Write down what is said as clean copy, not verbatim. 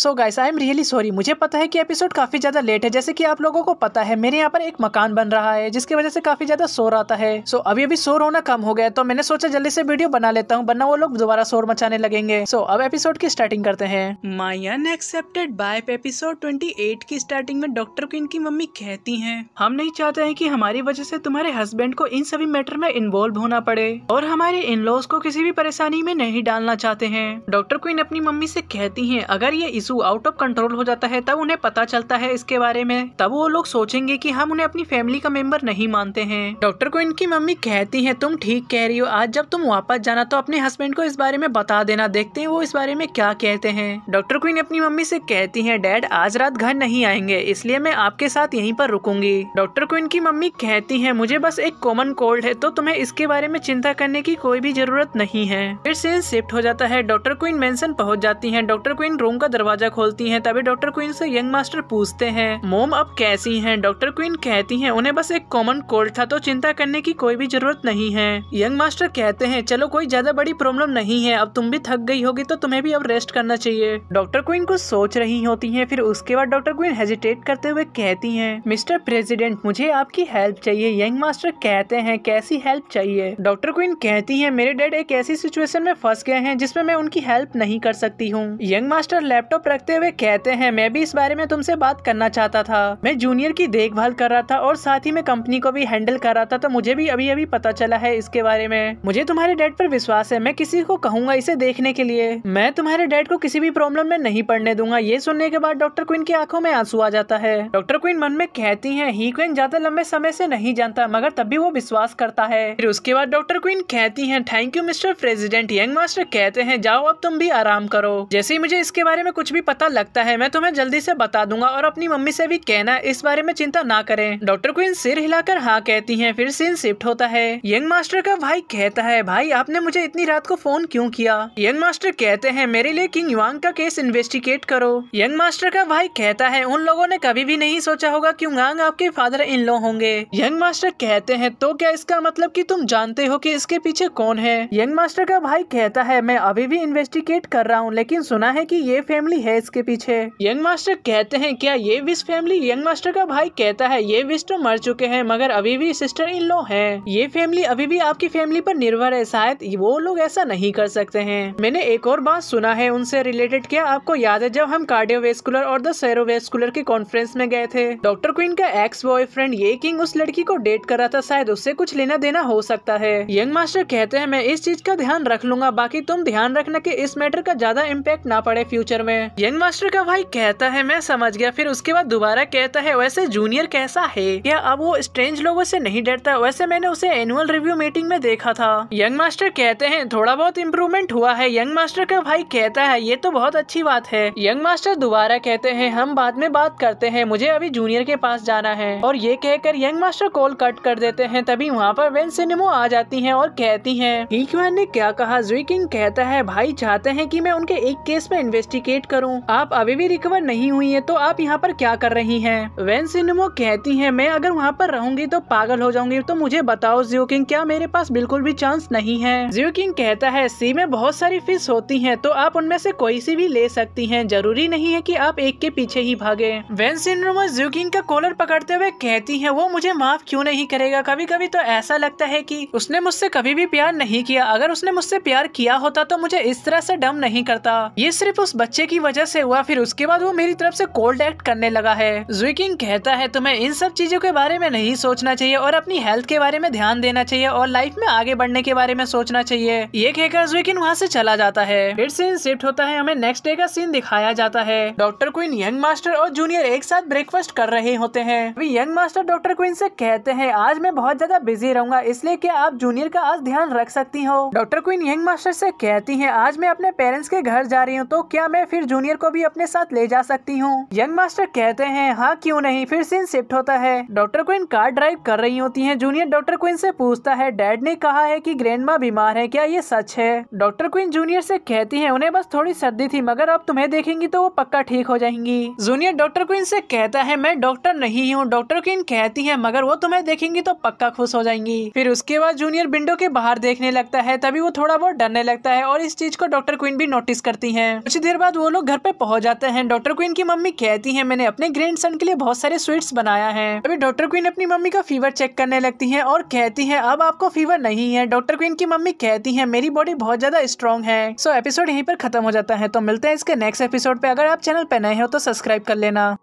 So guys I am really sorry, मुझे पता है कि एपिसोड काफ़ी ज़्यादा लेट है। जैसे कि आप लोगों को पता है मेरे यहाँ पर एक मकान बन रहा है जिसकी वजह से काफ़ी ज़्यादा शोर आता है। सो अभी अभी शोर होना कम हो गया तो मैंने सोचा जल्दी से वीडियो बना लेता हूँ, वरना वो लोग दोबारा शोर मचाने लगेंगे। सो अब एपिसोड की स्टार्टिंग करते हैं। माय अनएक्सपेक्टेड वाइफ एपिसोड 28 की स्टार्टिंग में डॉक्टर को इनकी मम्मी कहती है, हम नहीं चाहते है कि हमारी वजह से तुम्हारे हस्बैंड को इन सभी मैटर में इन्वॉल्व होना पड़े और हमारे इन लॉज को किसी भी परेशानी में नहीं डालना चाहते हैं। डॉक्टर क्वीन अपनी मम्मी से कहती हैं अगर ये इशू आउट ऑफ कंट्रोल हो जाता है तब उन्हें पता चलता है इसके बारे में, तब वो लोग सोचेंगे कि हम उन्हें अपनी फैमिली का मेंबर नहीं मानते हैं। डॉक्टर क्वीन की मम्मी कहती हैं तुम ठीक कह रही हो, आज जब तुम वापस जाना तो अपने हस्बैंड को इस बारे में बता देना, देखते हैं वो इस बारे में क्या कहते हैं। डॉक्टर क्वीन अपनी मम्मी से कहती है डैड आज रात घर नहीं आएंगे इसलिए मैं आपके साथ यहीं पर रुकूंगी। डॉक्टर क्वीन की मम्मी कहती है मुझे बस एक कॉमन कोल्ड है तो तुम्हें इसके बारे में चिंता करने की कोई भी जरूरत नहीं है। फिर सीन शिफ्ट हो जाता है, डॉक्टर क्वीन मेंशन पहुंच जाती हैं। डॉक्टर क्वीन रूम का दरवाजा खोलती हैं, तभी डॉक्टर क्वीन से यंग मास्टर पूछते हैं मोम अब कैसी हैं? डॉक्टर क्वीन कहती हैं उन्हें बस एक कॉमन कोल्ड था तो चिंता करने की कोई भी जरूरत नहीं है। यंग मास्टर कहते हैं चलो कोई ज्यादा बड़ी प्रॉब्लम नहीं है, अब तुम भी थक गई होगी तो तुम्हें भी अब रेस्ट करना चाहिए। डॉक्टर क्वीन कुछ सोच रही होती है, फिर उसके बाद डॉक्टर क्वीन हेजिटेट करते हुए कहती है मिस्टर प्रेसिडेंट मुझे आपकी हेल्प चाहिए। यंग मास्टर कहते हैं कैसी हेल्प चाहिए? डॉक्टर क्वीन कहती है मेरे डैड एक ऐसी सिचुएशन में फंस गए हैं जिसमें मैं उनकी हेल्प नहीं कर सकती हूँ। यंग मास्टर लैपटॉप रखते हुए कहते हैं मैं भी इस बारे में तुमसे बात करना चाहता था, मैं जूनियर की देखभाल कर रहा था और साथ ही मैं कंपनी को भी हैंडल कर रहा था तो मुझे भी अभी अभी पता चला है इसके बारे में। मुझे तुम्हारे डैड पर विश्वास है, मैं किसी को कहूंगा इसे देखने के लिए, मैं तुम्हारे डैड को किसी भी प्रॉब्लम में नहीं पड़ने दूंगा। ये सुनने के बाद डॉक्टर क्वीन की आंखों में आंसू आ जाता है। डॉक्टर क्वीन मन में कहती है ही क्वीन ज्यादा लंबे समय से नहीं जानता मगर तब भी वो विश्वास करता है। फिर उसके बाद डॉक्टर क्वीन कहती है thank you mister president. Young master कहते हैं जाओ अब तुम भी आराम करो, जैसे ही मुझे इसके बारे में कुछ भी पता लगता है मैं तुम्हें जल्दी से बता दूंगा और अपनी मम्मी से भी कहना इस बारे में चिंता ना करें। डॉक्टर क्वीन सिर हिलाकर हाँ कहती हैं। फिर सीन शिफ्ट होता है, यंग मास्टर का भाई कहता है भाई आपने मुझे इतनी रात को फोन क्यों किया? यंग मास्टर कहते हैं मेरे लिए किंग युआंग का केस इन्वेस्टिगेट करो। यंग मास्टर का भाई कहता है उन लोगों ने कभी भी नहीं सोचा होगा कि युआंग आपके फादर इन लॉ होंगे। यंग मास्टर कहते हैं तो क्या इसका मतलब कि तुम जानते हो कि इसके पीछे कौन है? यंग मास्टर का भाई कहता है मैं अभी भी इन्वेस्टिगेट कर रहा हूँ लेकिन सुना है कि ये फैमिली है इसके पीछे। यंग मास्टर कहते हैं क्या ये विश फैमिली? यंग मास्टर का भाई कहता है ये विश तो मर चुके हैं मगर अभी भी सिस्टर इन लॉ है, ये फैमिली अभी भी आपकी फैमिली पर निर्भर है, शायद वो लोग ऐसा नहीं कर सकते हैं। मैंने एक और बात सुना है उनसे रिलेटेड, क्या आपको याद है जब हम कार्डियोवेस्कुलर और द सेरोवेस्कुलर की कॉन्फ्रेंस में गए थे? डॉक्टर क्वीन का एक्स बॉयफ्रेंड ये किंग उस लड़की को डेट कर रहा था, शायद उससे कुछ लेना देना हो सकता है। यंग मास्टर कहते हैं मैं इस चीज का ध्यान रख लूंगा, बाकी तुम ध्यान रखना कि इस मैटर का ज्यादा इम्पैक्ट ना पड़े फ्यूचर में। यंग मास्टर का भाई कहता है मैं समझ गया। फिर उसके बाद दोबारा कहता है वैसे जूनियर कैसा है, क्या अब वो स्ट्रेंज लोगों से नहीं डरता? वैसे मैंने उसे एनुअल रिव्यू मीटिंग में देखा था। यंग मास्टर कहते हैं थोड़ा बहुत इम्प्रूवमेंट हुआ है। यंग मास्टर का भाई कहता है ये तो बहुत अच्छी बात है। यंग मास्टर दोबारा कहते हैं हम बाद में बात करते हैं, मुझे अभी जूनियर के पास जाना है। और ये कहकर यंग मास्टर कॉल कट कर देते हैं। तभी वहाँ पर वेन सिनेमो आ जाती है और कहती है ही क्यून ने क्या कहा? जुई किंग कहता है भाई चाहते हैं कि मैं उनके एक केस में इन्वेस्टिगेट करूं, आप अभी भी रिकवर नहीं हुई है तो आप यहाँ पर क्या कर रही हैं? वेन सिनेमो कहती है मैं अगर वहाँ पर रहूंगी तो पागल हो जाऊंगी, तो मुझे बताओ जियो किंग क्या मेरे पास बिल्कुल भी चांस नहीं है? जियो किंग कहता है सी में बहुत सारी फिश होती हैं तो आप उनमें से कोई सी भी ले सकती हैं, जरूरी नहीं है कि आप एक के पीछे ही भागे। वेन सिनेमो जियो किंग का कॉलर पकड़ते हुए कहती है वो मुझे माफ क्यों नहीं करेगा? कभी कभी तो ऐसा लगता है कि उसने मुझसे कभी भी प्यार नहीं किया, अगर उसने मुझसे प्यार किया होता तो मुझे इस तरह से डम नहीं करता, ये सिर्फ उस बच्चे की वजह से हुआ। फिर उसके बाद वो मेरी तरफ से कोल्ड एक्ट करने लगा है। जुई किंग कहता है तुम्हें इन सब चीजों के बारे में नहीं सोचना चाहिए और अपनी हेल्थ के बारे में ध्यान देना चाहिए और लाइफ में आगे बढ़ने के बारे में सोचना चाहिए। ये कहकर जुई किंग वहाँ से चला जाता है। फिर सीन शिफ्ट होता है, हमें नेक्स्ट डे का सीन दिखाया जाता है। डॉक्टर क्वीन, यंग मास्टर और जूनियर एक साथ ब्रेकफास्ट कर रहे होते हैं। अभी यंग मास्टर डॉक्टर क्वीन से कहते हैं आज मैं बहुत ज्यादा बिजी रहूंगा, इसलिए क्या आप जूनियर का आज ध्यान रख सकती हो? डॉक्टर क्वीन यंग मास्टर से कहती है आज मैं अपने पेरेंट्स के घर जा रही हूँ तो क्या मैं फिर जूनियर को भी अपने साथ ले जा सकती हूँ? यंग मास्टर कहते हैं हाँ क्यों नहीं। फिर सीन शिफ्ट होता है, डॉक्टर क्वीन कार ड्राइव कर रही होती हैं। जूनियर डॉक्टर क्वीन से पूछता है डैड ने कहा है कि ग्रैंडमा बीमार है, क्या ये सच है? डॉक्टर क्वीन जूनियर से कहती है उन्हें बस थोड़ी सर्दी थी मगर अब तुम्हें देखेंगी तो वो पक्का ठीक हो जाएंगी। जूनियर डॉक्टर क्वीन से कहता है मैं डॉक्टर नहीं हूँ। डॉक्टर क्वीन कहती है मगर वो तुम्हें देखेंगी तो पक्का खुश हो जाएंगी। फिर उसके बाद जूनियर विंडो के बाहर देखने लगता है, तभी वो थोड़ा बहुत डरने लगता है और इस चीज को डॉक्टर क्वीन भी नोटिस करती है। कुछ देर बाद वो लोग घर पे पहुंच जाते हैं। डॉक्टर क्वीन की मम्मी कहती है मैंने अपने ग्रैंडसन के लिए बहुत सारे स्वीट्स बनाया है। अभी डॉक्टर क्वीन अपनी मम्मी का फीवर चेक करने लगती है और कहती है अब आपको फीवर नहीं है। डॉक्टर क्वीन की मम्मी कहती है मेरी बॉडी बहुत ज्यादा स्ट्रॉन्ग है। सो एपिसोड यहीं पर खत्म हो जाता है। तो मिलते हैं इसके नेक्स्ट एपिसोड पे। अगर आप चैनल पे नए हो तो सब्सक्राइब कर लेना।